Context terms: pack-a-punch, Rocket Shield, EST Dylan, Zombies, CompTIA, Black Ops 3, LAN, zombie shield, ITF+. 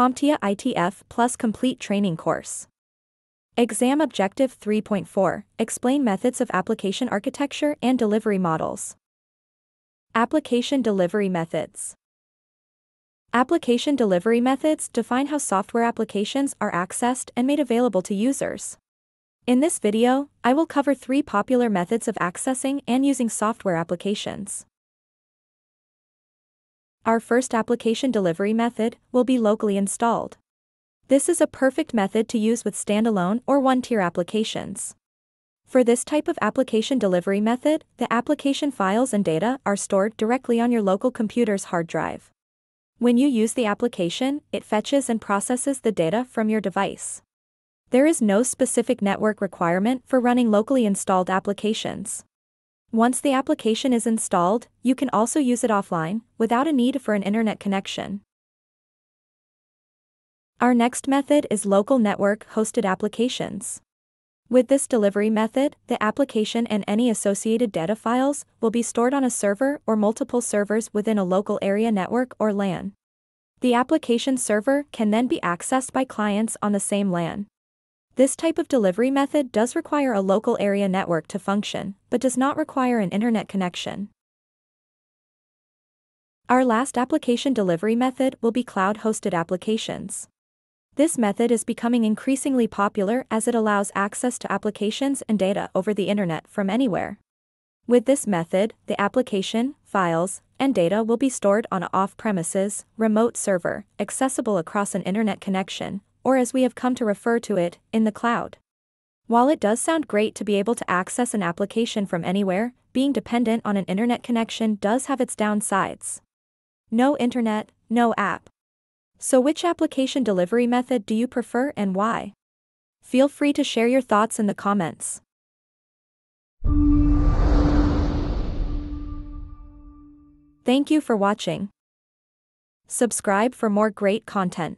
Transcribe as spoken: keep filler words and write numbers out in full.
CompTIA I T F plus Complete Training Course. Exam Objective three point four, Explain Methods of Application Architecture and Delivery Models. Application Delivery Methods. Application delivery methods define how software applications are accessed and made available to users. In this video, I will cover three popular methods of accessing and using software applications. Our first application delivery method will be locally installed. This is a perfect method to use with standalone or one-tier applications. For this type of application delivery method, the application files and data are stored directly on your local computer's hard drive. When you use the application, it fetches and processes the data from your device. There is no specific network requirement for running locally installed applications. Once the application is installed, you can also use it offline, without a need for an internet connection. Our next method is local network-hosted applications. With this delivery method, the application and any associated data files will be stored on a server or multiple servers within a local area network or LAN. The application server can then be accessed by clients on the same LAN. This type of delivery method does require a local area network to function, but does not require an internet connection. Our last application delivery method will be cloud-hosted applications. This method is becoming increasingly popular as it allows access to applications and data over the internet from anywhere. With this method, the application, files, and data will be stored on an off-premises, remote server, accessible across an internet connection, or as we have come to refer to it, in the cloud. While it does sound great to be able to access an application from anywhere, being dependent on an internet connection does have its downsides. No internet, no app. So which application delivery method do you prefer and why? Feel free to share your thoughts in the comments. Thank you for watching. Subscribe for more great content.